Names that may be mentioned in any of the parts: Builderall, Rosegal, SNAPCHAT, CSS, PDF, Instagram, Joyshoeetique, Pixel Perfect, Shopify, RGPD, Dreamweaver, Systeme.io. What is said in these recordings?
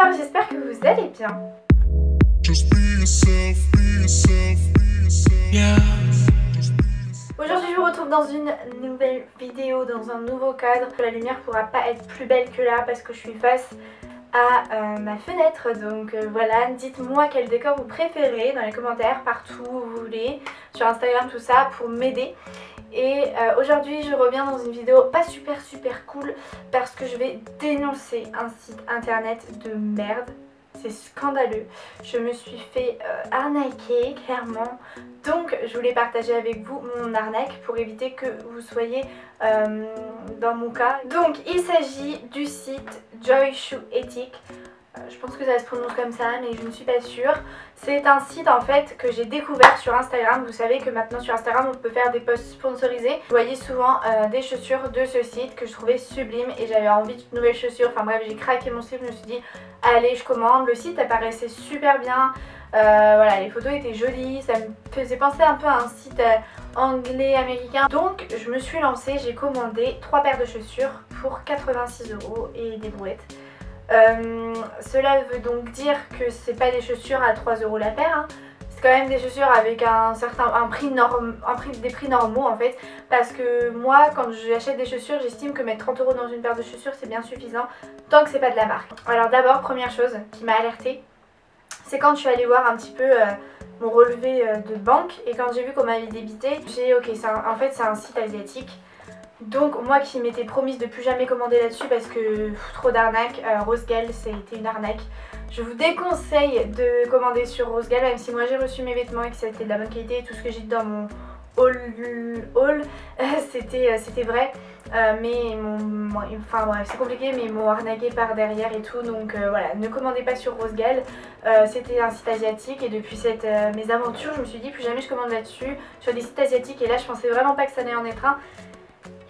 conserve, j'espère que vous allez bien. Aujourd'hui, je vous retrouve dans une nouvelle vidéo, dans un nouveau cadre. La lumière ne pourra pas être plus belle que là parce que je suis face à ma fenêtre, donc voilà. Dites-moi quel décor vous préférez dans les commentaires, partout où vous voulez, sur Instagram, tout ça, pour m'aider. Et aujourd'hui je reviens dans une vidéo pas super cool parce que je vais dénoncer un site internet de merde. C'est scandaleux, je me suis fait arnaquer clairement, donc je voulais partager avec vous mon arnaque pour éviter que vous soyez dans mon cas. Donc il s'agit du site Joyshoeetique. Je pense que ça se prononce comme ça mais je ne suis pas sûre. C'est un site en fait que j'ai découvert sur Instagram. Vous savez que maintenant sur Instagram on peut faire des posts sponsorisés. Vous voyez souvent des chaussures de ce site que je trouvais sublime et j'avais envie de nouvelles chaussures. Enfin bref, j'ai craqué mon site, je me suis dit allez je commande. Le site apparaissait super bien, voilà, les photos étaient jolies, ça me faisait penser un peu à un site anglais, américain. Donc je me suis lancée, j'ai commandé 3 paires de chaussures pour 86 € et des brouettes. Cela veut donc dire que c'est pas des chaussures à 3 € la paire, hein. C'est quand même des chaussures avec des prix normaux en fait. Parce que moi quand j'achète des chaussures, j'estime que mettre 30 € dans une paire de chaussures c'est bien suffisant, tant que c'est pas de la marque. Alors d'abord, première chose qui m'a alertée, c'est quand je suis allée voir un petit peu mon relevé de banque. Et quand j'ai vu qu'on m'avait débité, j'ai dit ok, en fait c'est un site asiatique. Donc moi qui m'étais promise de plus jamais commander là-dessus parce que trop d'arnaques, Rosegal c'était une arnaque. Je vous déconseille de commander sur Rosegal, même si moi j'ai reçu mes vêtements et que ça a été de la bonne qualité et tout ce que j'ai dit dans mon haul c'était vrai. Mais enfin bref, c'est compliqué, mais ils m'ont arnaqué par derrière et tout, donc voilà, ne commandez pas sur Rosegal. C'était un site asiatique et depuis cette mésaventure je me suis dit plus jamais je commande là-dessus sur des sites asiatiques. Et là je pensais vraiment pas que ça allait en être un.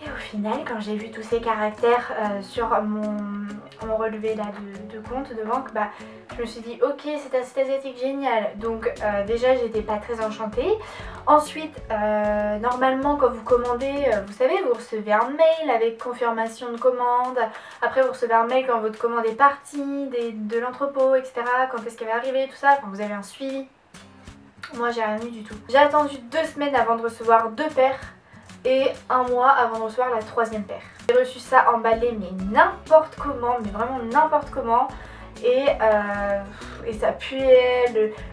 Et au final, quand j'ai vu tous ces caractères sur mon relevé là, de compte, de banque, bah, je me suis dit ok, c'est un site asiatique, génial. Donc déjà j'étais pas très enchantée. Ensuite, normalement quand vous commandez, vous savez, vous recevez un mail avec confirmation de commande. Après vous recevez un mail quand votre commande est partie de l'entrepôt, etc. Quand est-ce qu'elle va arriver, tout ça, enfin, vous avez un suivi. Moi j'ai rien eu du tout. J'ai attendu 2 semaines avant de recevoir 2 paires. Et 1 mois avant de recevoir la 3e paire. J'ai reçu ça emballé mais n'importe comment, mais vraiment n'importe comment. Et ça puait,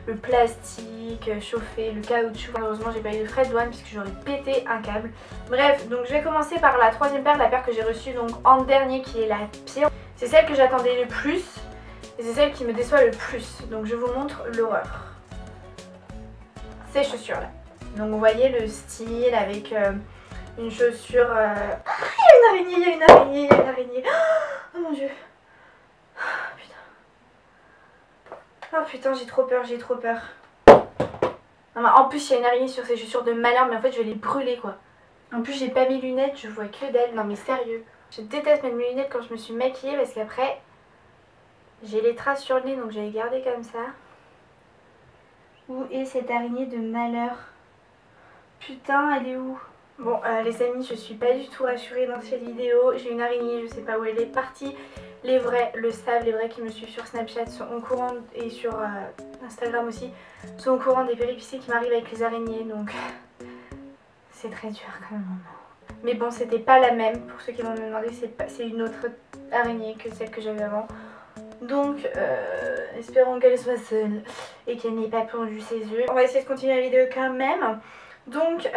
le plastique chauffé, le caoutchouc. Malheureusement j'ai pas eu de frais de douane puisque j'aurais pété un câble. Bref, donc je vais commencer par la 3e paire, la paire que j'ai reçue donc en dernier qui est la pire. C'est celle que j'attendais le plus et c'est celle qui me déçoit le plus. Donc je vous montre l'horreur. Ces chaussures là. Donc vous voyez le style avec une chaussure... Ah, il y a une araignée, il y a une araignée. Oh mon dieu. Oh putain, j'ai trop peur. Non, mais en plus il y a une araignée sur ces chaussures de malheur, mais en fait je vais les brûler quoi. En plus j'ai pas mes lunettes, je vois que dalle. Non mais sérieux. Je déteste mettre mes lunettes quand je me suis maquillée parce qu'après j'ai les traces sur le nez, donc je vais les garder comme ça. Où est cette araignée de malheur? Putain, elle est où? Bon, les amis, je suis pas du tout rassurée dans cette vidéo. J'ai une araignée, je sais pas où elle est partie. Les vrais le savent, les vrais qui me suivent sur Snapchat sont au courant et sur Instagram aussi sont au courant des péripéties qui m'arrivent avec les araignées. Donc, c'est très dur quand même. Mais bon, c'était pas la même. Pour ceux qui vont me demander, c'est une autre araignée que celle que j'avais avant. Donc espérons qu'elle soit seule et qu'elle n'ait pas pondu ses œufs. On va essayer de continuer la vidéo quand même. Donc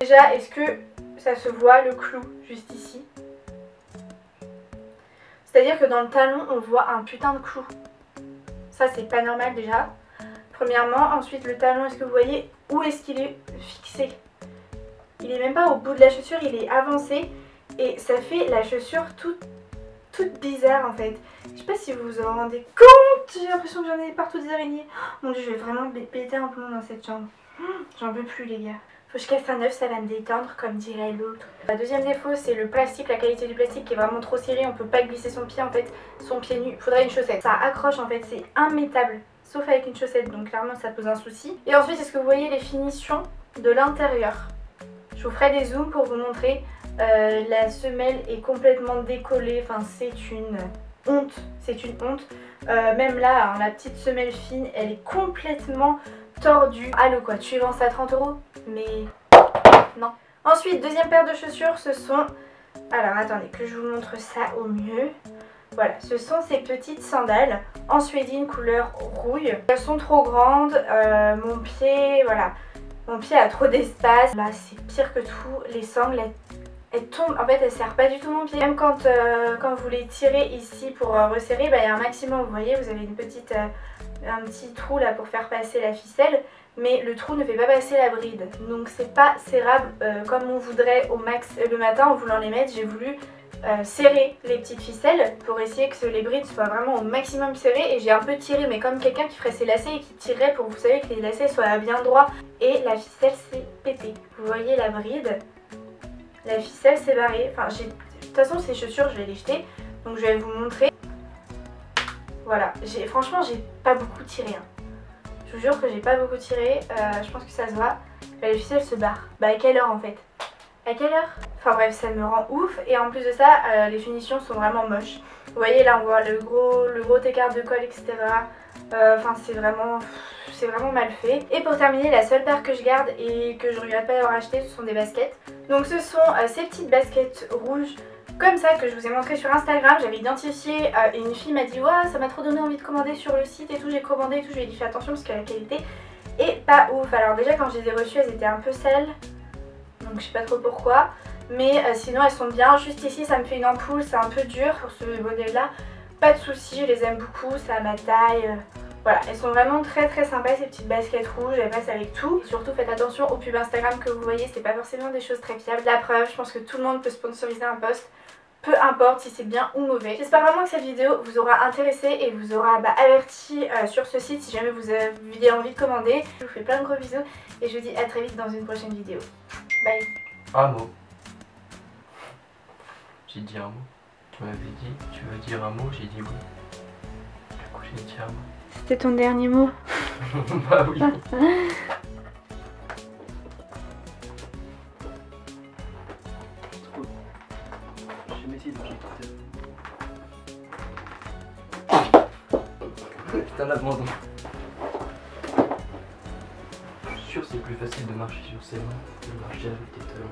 déjà, est-ce que ça se voit le clou juste ici? C'est-à-dire que dans le talon on voit un putain de clou. Ça c'est pas normal déjà. Premièrement, ensuite le talon, est-ce que vous voyez où est-ce qu'il est fixé? Il est même pas au bout de la chaussure, il est avancé et ça fait la chaussure toute bizarre en fait. Je sais pas si vous vous en rendez compte, j'ai l'impression que j'en ai partout des araignées. Mon dieu, je vais vraiment péter un plomb dans cette jambe. J'en peux plus les gars. Faut que je casse un œuf, ça va me détendre comme dirait l'autre. La deuxième défaut c'est le plastique, la qualité du plastique qui est vraiment trop serrée. On peut pas glisser son pied en fait, son pied nu. Faudrait une chaussette. Ça accroche en fait, c'est immétable. Sauf avec une chaussette, donc clairement ça pose un souci. Et ensuite, est-ce que vous voyez les finitions de l'intérieur? Je vous ferai des zooms pour vous montrer La semelle est complètement décollée, enfin c'est une honte, c'est une honte. Même là, hein, la petite semelle fine, elle est complètement tordue. Allô quoi, tu vends ça à 30 €? Mais non. Ensuite, deuxième paire de chaussures, ce sont... Alors attendez, que je vous montre ça au mieux. Voilà, ce sont ces petites sandales en suédine couleur rouille. Elles sont trop grandes, mon pied, voilà, mon pied a trop d'espace. Là, c'est pire que tout, les sangles, elles tombent, en fait, elles serrent pas du tout mon pied. Même quand vous les tirez ici pour resserrer, bah, il y a un maximum, vous voyez, vous avez une petite, un petit trou là pour faire passer la ficelle. Mais le trou ne fait pas passer la bride, donc c'est pas serrable comme on voudrait au max. Le matin, en voulant les mettre, j'ai voulu serrer les petites ficelles pour essayer que les brides soient vraiment au maximum serrées, et j'ai un peu tiré, mais comme quelqu'un qui ferait ses lacets et qui tirerait pour, vous savez, que les lacets soient bien droits, et la ficelle s'est pétée. Vous voyez la bride, la ficelle s'est barrée. Enfin, de toute façon, ces chaussures, je vais les jeter, donc je vais vous montrer. Voilà, franchement, j'ai pas beaucoup tiré, hein. Je vous jure que j'ai pas beaucoup tiré, je pense que ça se voit. La ficelle se barre. Bah à quelle heure en fait? À quelle heure? Enfin bref, ça me rend ouf. Et en plus de ça, les finitions sont vraiment moches. Vous voyez là, on voit le gros écart de colle, etc. Enfin c'est vraiment mal fait. Et pour terminer, la seule paire que je garde et que je regrette pas d'avoir acheté, ce sont des baskets. Donc ce sont ces petites baskets rouges comme ça que je vous ai montré sur Instagram. J'avais identifié et une fille m'a dit ouais, ça m'a trop donné envie de commander sur le site et tout, j'ai commandé et tout, je lui ai dit fais attention parce que la qualité est pas ouf. Alors déjà quand je les ai reçues, elles étaient un peu sales, donc je sais pas trop pourquoi, mais sinon elles sont bien. Juste ici ça me fait une ampoule, c'est un peu dur pour ce modèle là, pas de soucis, je les aime beaucoup, ça ma taille. Voilà, elles sont vraiment très très sympas ces petites baskets rouges, elles passent avec tout. Et surtout faites attention aux pubs Instagram que vous voyez, c'est pas forcément des choses très fiables. La preuve, je pense que tout le monde peut sponsoriser un post, peu importe si c'est bien ou mauvais. J'espère vraiment que cette vidéo vous aura intéressé et vous aura averti sur ce site si jamais vous avez envie de commander. Je vous fais plein de gros bisous et je vous dis à très vite dans une prochaine vidéo. Bye. Un mot. J'ai dit un mot. Tu m'avais dit, tu veux dire un mot, j'ai dit oui. Du coup j'ai dit un mot. C'était ton dernier mot? Bah oui. Je vais essayer de manger tout seul. Putain l'abandon. Je suis sûr que c'est plus facile de marcher sur ses mains que de marcher avec tes talons.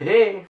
Hey!